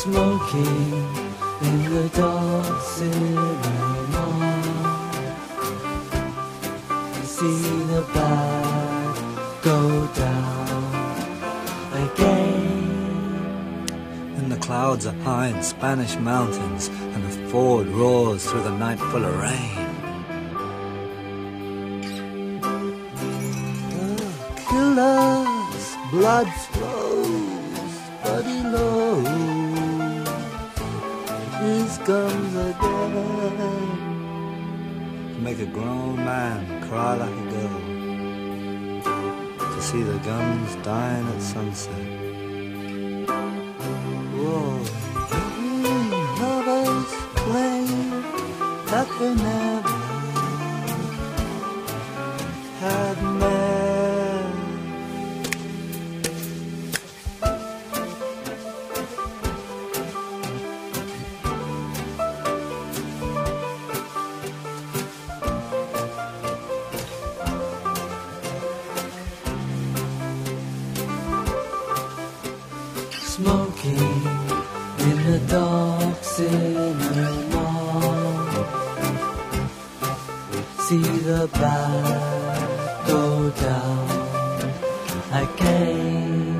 smoking in the dark cinema. You see the bad go down again. And the clouds are high in Spanish mountains, and the Ford roars through the night full of rain. Killers, blood flows, body lows. This comes again. To make a grown man cry like a girl. To see the guns dying at sunset. Whoa, lovers playing that they never had met. Smoking in the dark cinema. See the bad go down again.